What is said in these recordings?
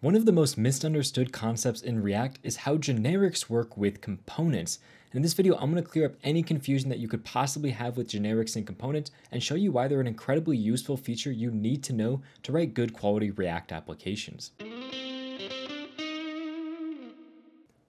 One of the most misunderstood concepts in React is how generics work with components. And in this video, I'm going to clear up any confusion that you could possibly have with generics and components and show you why they're an incredibly useful feature you need to know to write good quality React applications.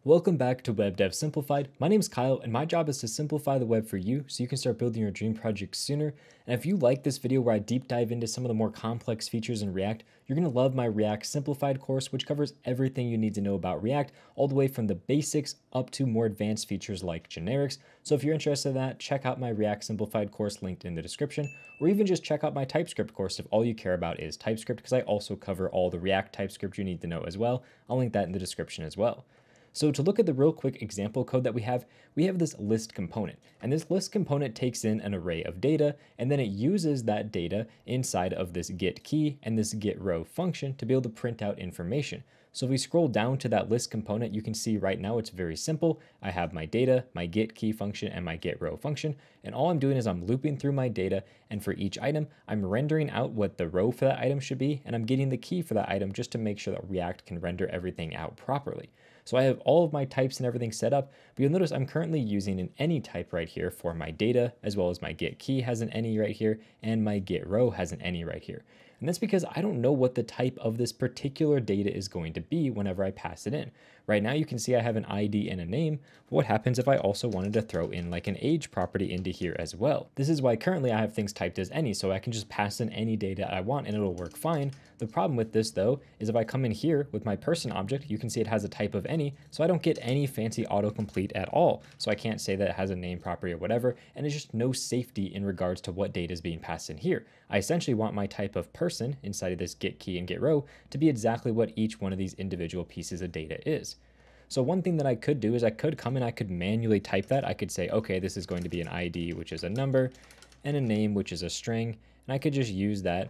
Welcome back to Web Dev Simplified. My name is Kyle and my job is to simplify the web for you so you can start building your dream project sooner. And if you like this video where I deep dive into some of the more complex features in React, you're going to love my React Simplified course, which covers everything you need to know about React, all the way from the basics up to more advanced features like generics. So if you're interested in that, check out my React Simplified course linked in the description, or even just check out my TypeScript course if all you care about is TypeScript, because I also cover all the React TypeScript you need to know as well. I'll link that in the description as well. So to look at the real quick example code that we have this list component, and this list component takes in an array of data, and then it uses that data inside of this get key and this get row function to be able to print out information. So if we scroll down to that list component, you can see right now it's very simple. I have my data, my get key function, and my get row function. And all I'm doing is I'm looping through my data, and for each item, I'm rendering out what the row for that item should be, and I'm getting the key for that item just to make sure that React can render everything out properly. So I have all of my types and everything set up, but you'll notice I'm currently using an any type right here for my data, as well as my get key has an any right here, and my get row has an any right here. And that's because I don't know what the type of this particular data is going to be whenever I pass it in. Right now you can see I have an ID and a name, but what happens if I also wanted to throw in like an age property into here as well? This is why currently I have things typed as any, so I can just pass in any data I want and it'll work fine. The problem with this though, is if I come in here with my person object, you can see it has a type of any, so I don't get any fancy autocomplete at all. So I can't say that it has a name property or whatever, and there's just no safety in regards to what data is being passed in here. I essentially want my type of person inside of this get key and get row to be exactly what each one of these individual pieces of data is. So one thing that I could do is I could come and I could manually type that. I could say, okay, this is going to be an ID, which is a number, and a name, which is a string. And I could just use that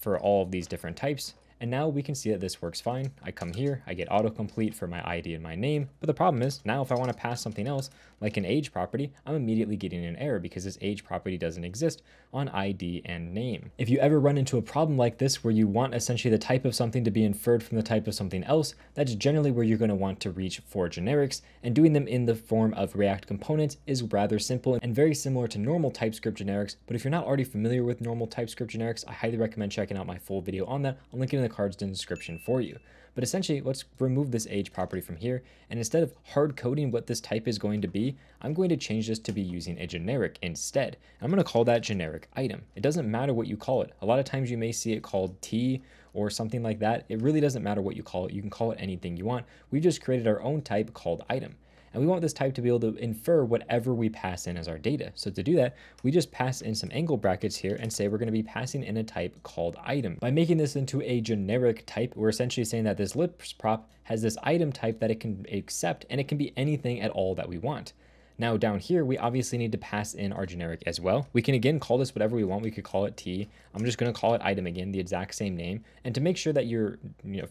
for all of these different types. And now we can see that this works fine. I come here, I get autocomplete for my ID and my name. But the problem is now if I want to pass something else like an age property, I'm immediately getting an error because this age property doesn't exist on ID and name. If you ever run into a problem like this where you want essentially the type of something to be inferred from the type of something else, that's generally where you're going to want to reach for generics, and doing them in the form of React components is rather simple and very similar to normal TypeScript generics. But if you're not already familiar with normal TypeScript generics, I highly recommend checking out my full video on that. I'll link it in the cards in the description for you. But essentially, let's remove this age property from here. And instead of hard coding what this type is going to be, I'm going to change this to be using a generic instead. I'm going to call that generic item. It doesn't matter what you call it. A lot of times you may see it called T or something like that. It really doesn't matter what you call it. You can call it anything you want. We just created our own type called item. And we want this type to be able to infer whatever we pass in as our data. So to do that, we just pass in some angle brackets here and say we're going to be passing in a type called item. By making this into a generic type, we're essentially saying that this list prop has this item type that it can accept, and it can be anything at all that we want. Now down here, we obviously need to pass in our generic as well. We can again call this whatever we want. We could call it T. I'm just going to call it item again, the exact same name. And to make sure that you're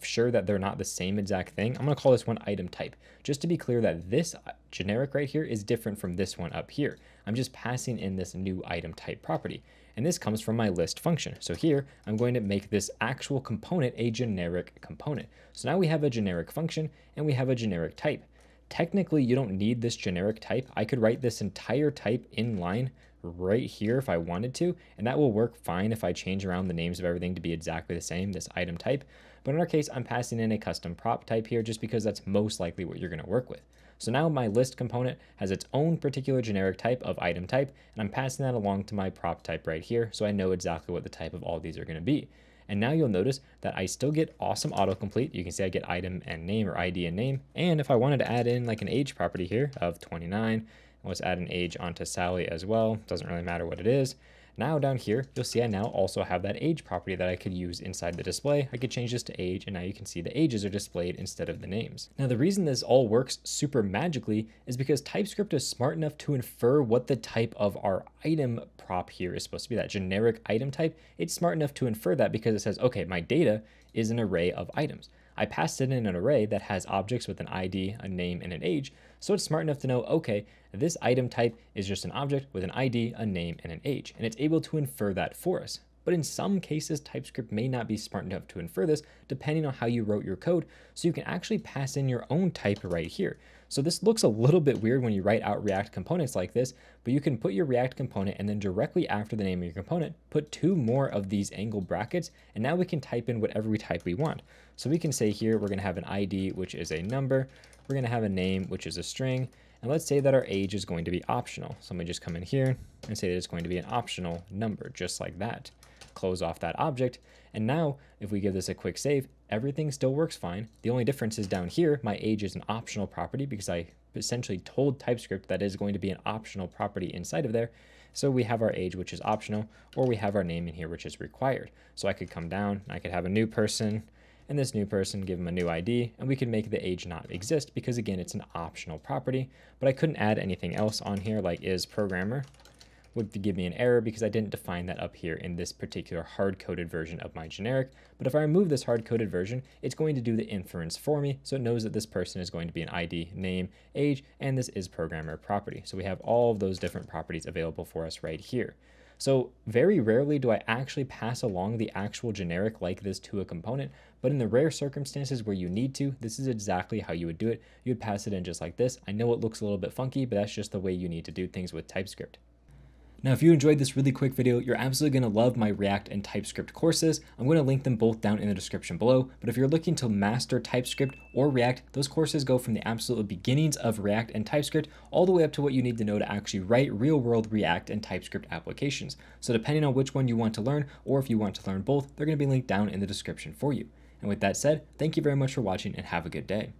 sure that they're not the same exact thing, I'm going to call this one item type, just to be clear that this generic right here is different from this one up here. I'm just passing in this new item type property. And this comes from my list function. So here, I'm going to make this actual component a generic component. So now we have a generic function and we have a generic type. Technically, you don't need this generic type. I could write this entire type in line right here if I wanted to, and that will work fine if I change around the names of everything to be exactly the same, this item type. But in our case, I'm passing in a custom prop type here just because that's most likely what you're going to work with. So now my list component has its own particular generic type of item type, and I'm passing that along to my prop type right here so I know exactly what the type of all these are going to be. And now you'll notice that I still get awesome autocomplete. You can see I get item and name, or ID and name. And if I wanted to add in like an age property here of 29, let's add an age onto Sally as well. Doesn't really matter what it is. Now down here, you'll see I now also have that age property that I could use inside the display. I could change this to age, and now you can see the ages are displayed instead of the names. Now the reason this all works super magically is because TypeScript is smart enough to infer what the type of our item prop here is supposed to be, that generic item type. It's smart enough to infer that because it says, okay, my data is an array of items. I passed in an array that has objects with an ID, a name, and an age. So it's smart enough to know, okay, this item type is just an object with an ID, a name, and an age. And it's able to infer that for us. but in some cases, TypeScript may not be smart enough to infer this depending on how you wrote your code. So you can actually pass in your own type right here. So this looks a little bit weird when you write out React components like this, but you can put your React component and then directly after the name of your component, put two more of these angle brackets. And now we can type in whatever type we want. So we can say here, we're going to have an ID, which is a number. We're going to have a name, which is a string. And let's say that our age is going to be optional. So let me just come in here and say that it's going to be an optional number, just like that. Close off that object. And now if we give this a quick save, everything still works fine. The only difference is down here, my age is an optional property because I essentially told TypeScript that is going to be an optional property inside of there. So we have our age, which is optional, or we have our name in here, which is required. So I could come down, I could have a new person, and this new person, give them a new ID, and we can make the age not exist because again, it's an optional property, but I couldn't add anything else on here like is programmer would give me an error because I didn't define that up here in this particular hard-coded version of my generic. But if I remove this hard-coded version, it's going to do the inference for me. So it knows that this person is going to be an ID, name, age, and this is programmer property. So we have all of those different properties available for us right here. So very rarely do I actually pass along the actual generic like this to a component, but in the rare circumstances where you need to, this is exactly how you would do it. You would pass it in just like this. I know it looks a little bit funky, but that's just the way you need to do things with TypeScript. Now, if you enjoyed this really quick video, you're absolutely going to love my React and TypeScript courses. I'm going to link them both down in the description below. But if you're looking to master TypeScript or React, those courses go from the absolute beginnings of React and TypeScript all the way up to what you need to know to actually write real-world React and TypeScript applications. So depending on which one you want to learn, or if you want to learn both, they're going to be linked down in the description for you. And with that said, thank you very much for watching and have a good day.